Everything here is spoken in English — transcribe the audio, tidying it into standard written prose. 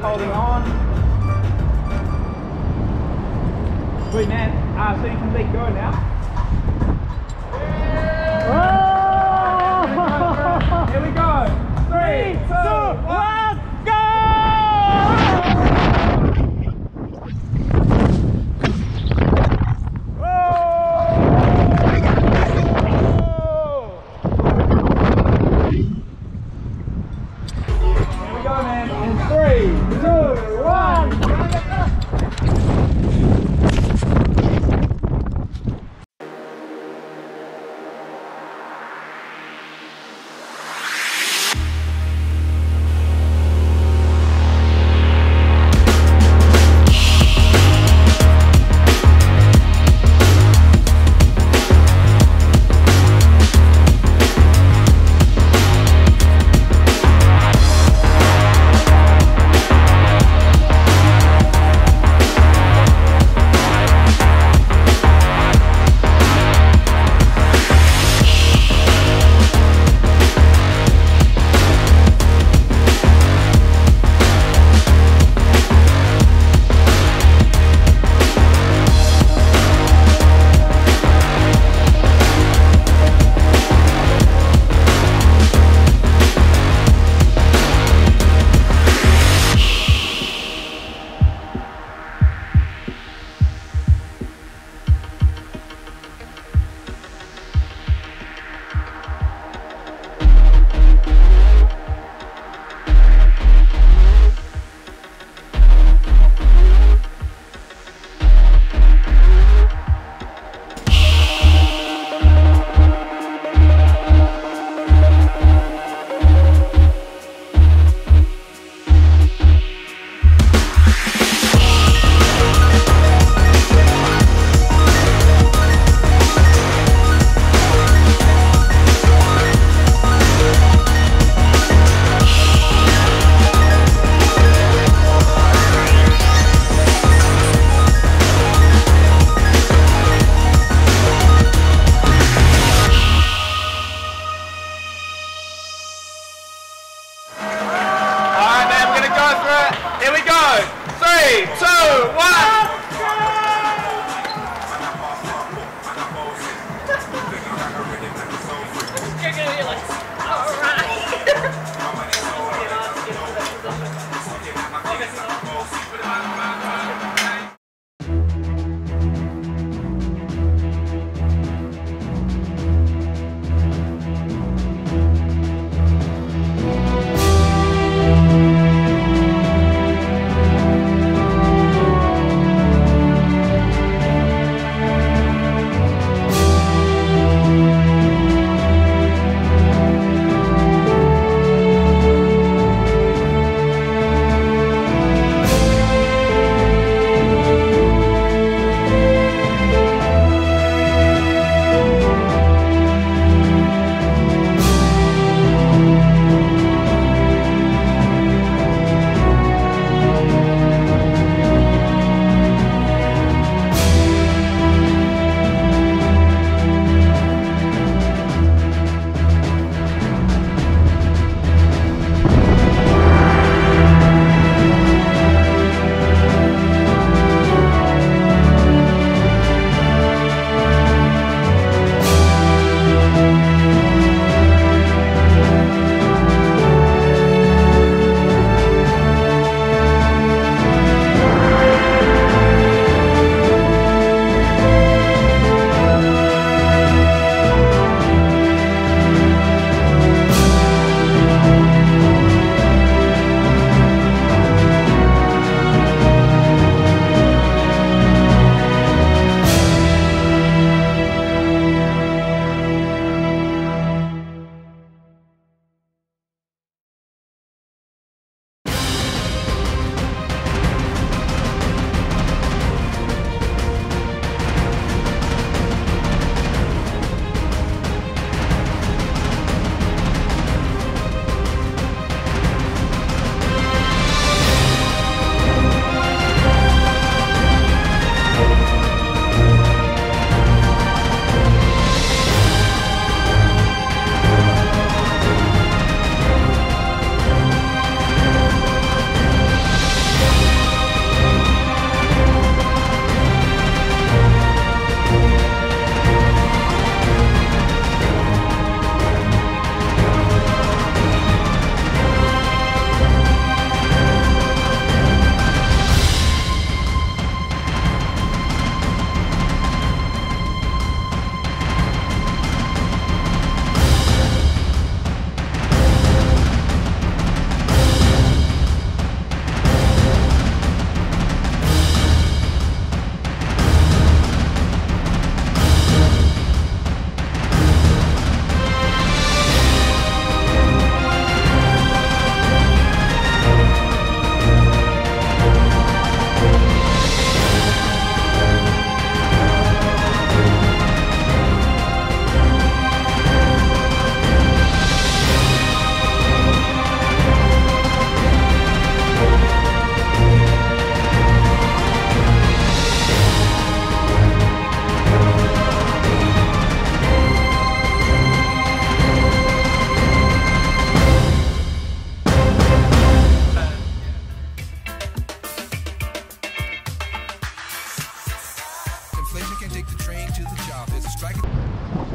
holding on. Good man. So you can let go now. Yeah. Oh. Here we go. 3, 2, 1. Here we go! 3, 2, 1! You're gonna be like, alright! can take the train to the job. There's a strike.